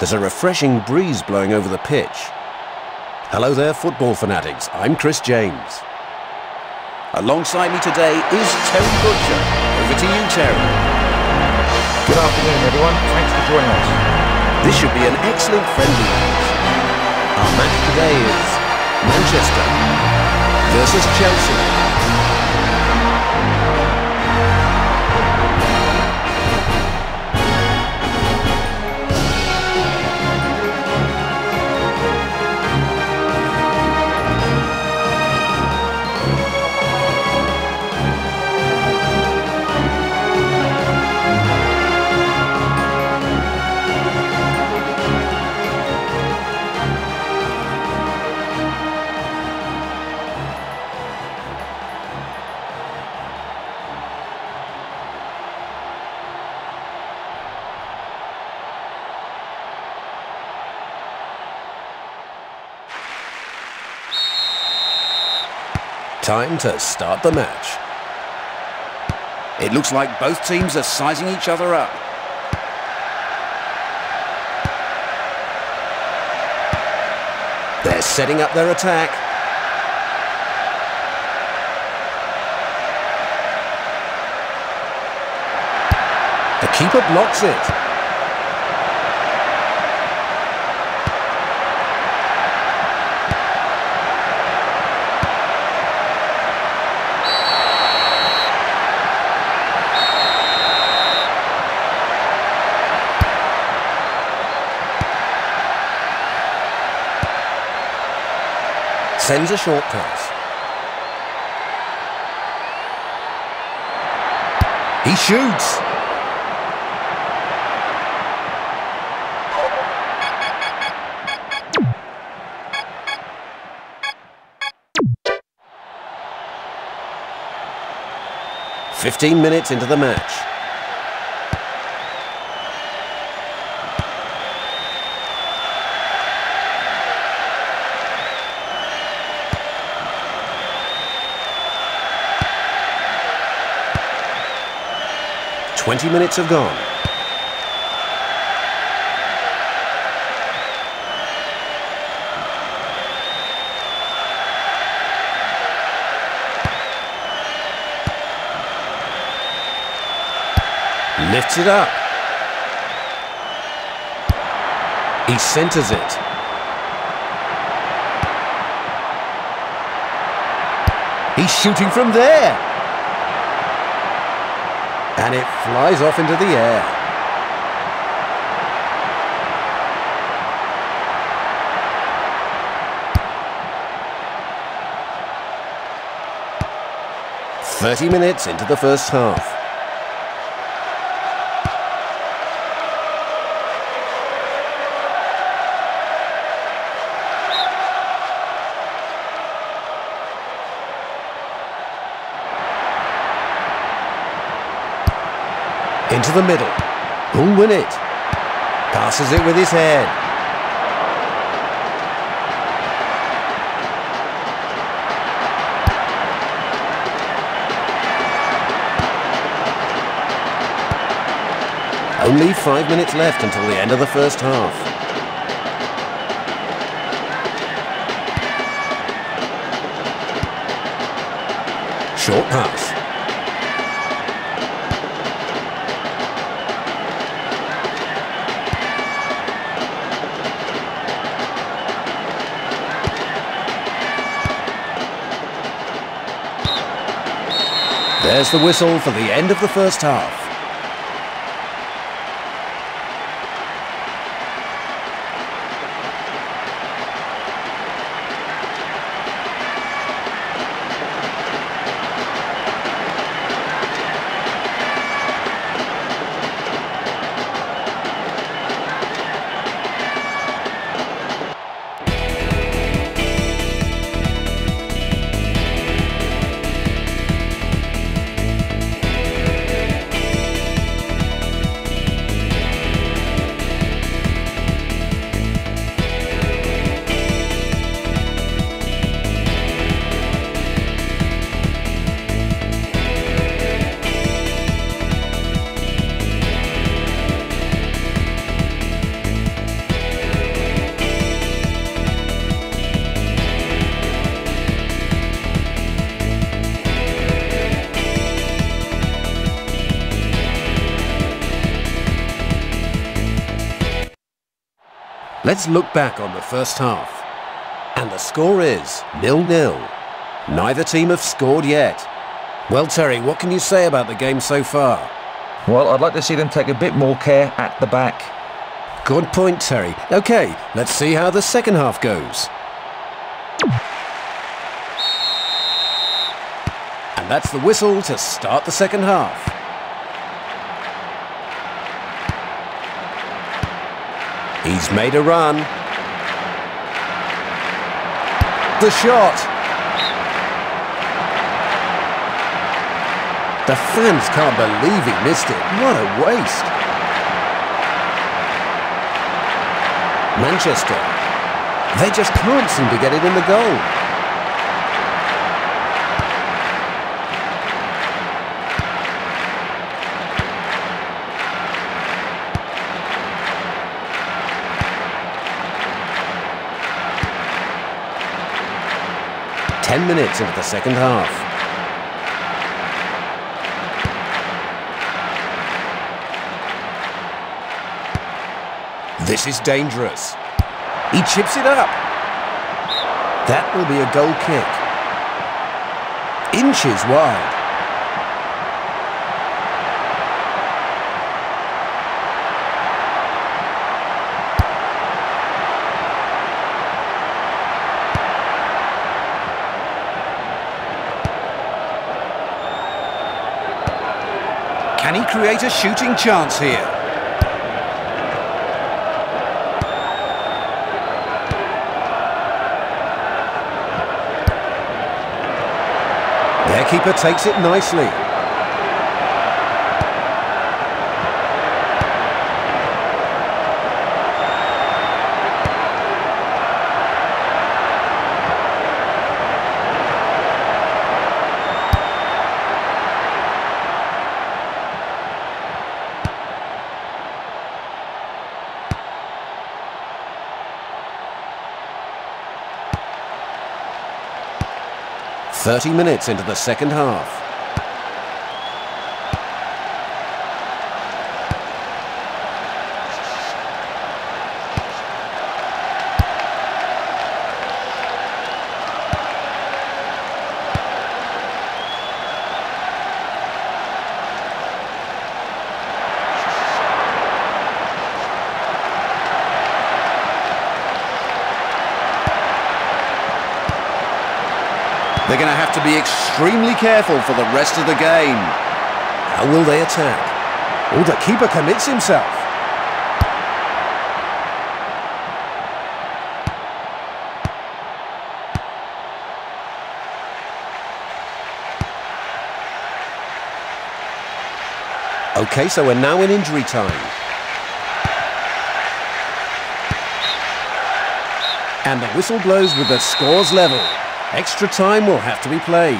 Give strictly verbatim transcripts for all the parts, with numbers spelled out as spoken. There's a refreshing breeze blowing over the pitch. Hello there, football fanatics. I'm Chris James. Alongside me today is Terry Butcher. Over to you, Terry. Good afternoon, everyone. Thanks for joining us. This should be an excellent friendly match. Our match today is Manchester versus Chelsea. Time to start the match. It looks like both teams are sizing each other up. They're setting up their attack. The keeper blocks it. Sends a short pass. He shoots. Fifteen minutes into the match. Twenty minutes have gone. Lifts it up. He centres it. He's shooting from there. And it flies off into the air. Thirty minutes into the first half. Into the middle. Who'll win it? Passes it with his head. Only five minutes left until the end of the first half. Short pass. There's the whistle for the end of the first half. Let's look back on the first half. And the score is nil nil. Neither team have scored yet. Well, Terry, what can you say about the game so far? Well, I'd like to see them take a bit more care at the back. Good point, Terry. OK, let's see how the second half goes. And that's the whistle to start the second half. He's made a run. The shot. The fans can't believe he missed it. What a waste. Manchester. They just can't seem to get it in the goal. Ten minutes into the second half. This is dangerous. He chips it up. That will be a goal kick. Inches wide. Can he create a shooting chance here? Their keeper takes it nicely. thirty minutes into the second half. They're going to have to be extremely careful for the rest of the game. How will they attack? Oh, the keeper commits himself. OK, so we're now in injury time. And the whistle blows with the scores level. Extra time will have to be played.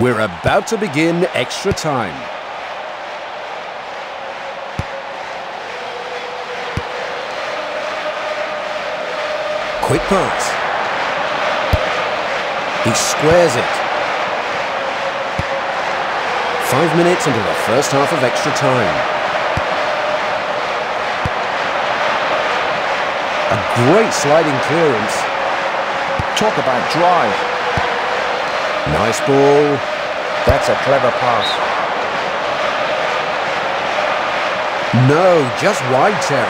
We're about to begin extra time. Quick pass. He squares it. Five minutes into the first half of extra time. A great sliding clearance. Talk about drive. Nice ball. That's a clever pass. No, just wide, Terry.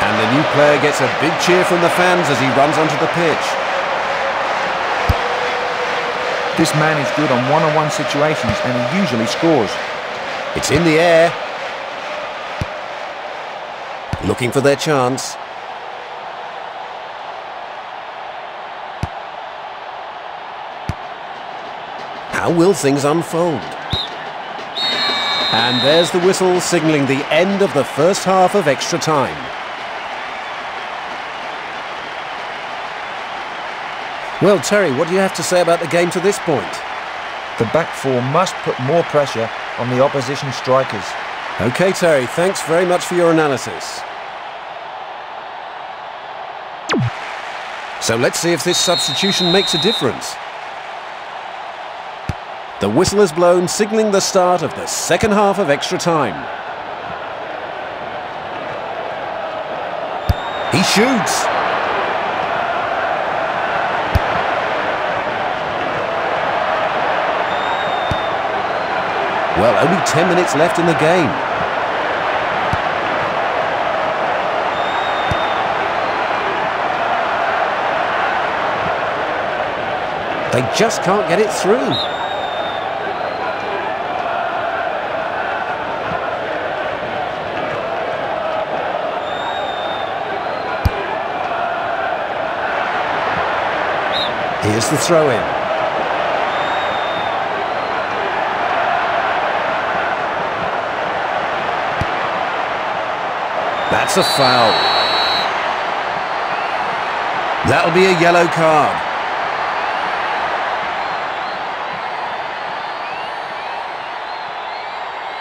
And the new player gets a big cheer from the fans as he runs onto the pitch. This man is good on one-on-one situations and he usually scores. It's in the air. Looking for their chance. How will things unfold? And there's the whistle signalling the end of the first half of extra time. Well, Terry, what do you have to say about the game to this point? The back four must put more pressure on the opposition strikers. OK, Terry, thanks very much for your analysis. So let's see if this substitution makes a difference. The whistle is blown, signalling the start of the second half of extra time. He shoots! Well, only ten minutes left in the game. They just can't get it through. Here's the throw-in. That's a foul. That'll be a yellow card.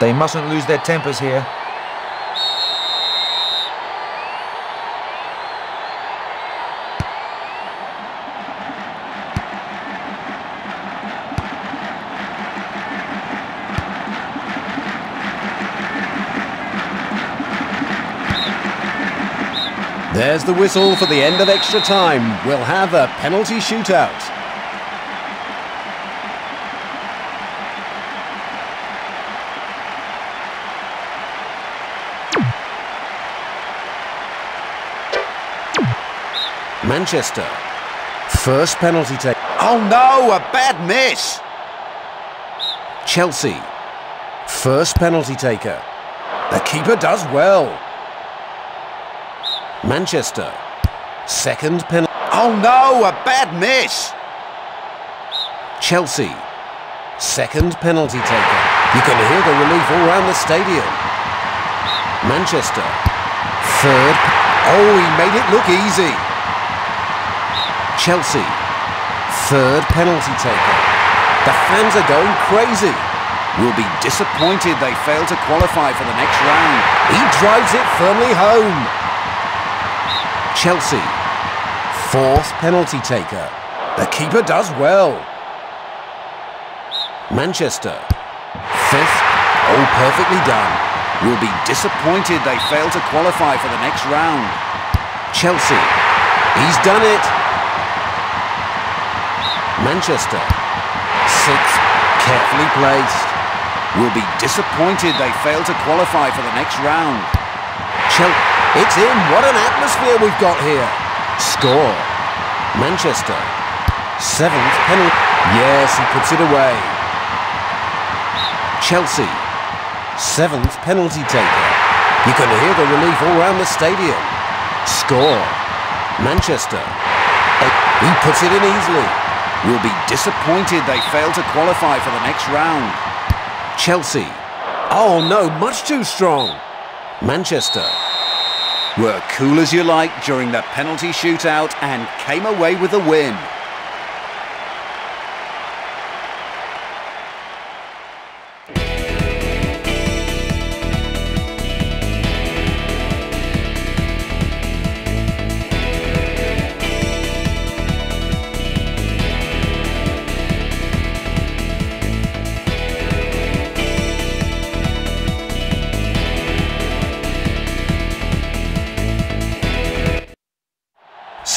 They mustn't lose their tempers here. There's the whistle for the end of extra time. We'll have a penalty shootout. Manchester. First penalty take. Oh no, a bad miss. Chelsea. First penalty taker. The keeper does well. Manchester. Second penalty. Oh no, a bad miss. Chelsea. Second penalty taken. You can hear the relief all around the stadium. Manchester. Third. Oh, he made it look easy. Chelsea. Third penalty taken. The fans are going crazy. Will be disappointed they fail to qualify for the next round. He drives it firmly home. Chelsea, fourth penalty taker. The keeper does well. Manchester, fifth. Oh, perfectly done. Will be disappointed they fail to qualify for the next round. Chelsea, he's done it. Manchester, sixth. Carefully placed. Will be disappointed they fail to qualify for the next round. Chelsea. It's in. What an atmosphere we've got here. Score. Manchester. Seventh penalty. Yes, he puts it away. Chelsea. Seventh penalty taker. You can hear the relief all round the stadium. Score. Manchester. He puts it in easily. Will be disappointed they fail to qualify for the next round. Chelsea. Oh no, much too strong. Manchester. Were cool as you like during the penalty shootout and came away with a win.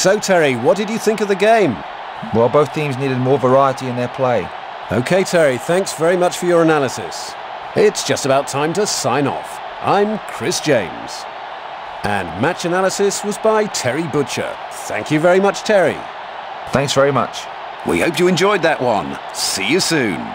So Terry, what did you think of the game? Well, both teams needed more variety in their play. OK Terry, thanks very much for your analysis. It's just about time to sign off. I'm Chris James. And match analysis was by Terry Butcher. Thank you very much, Terry. Thanks very much. We hope you enjoyed that one. See you soon.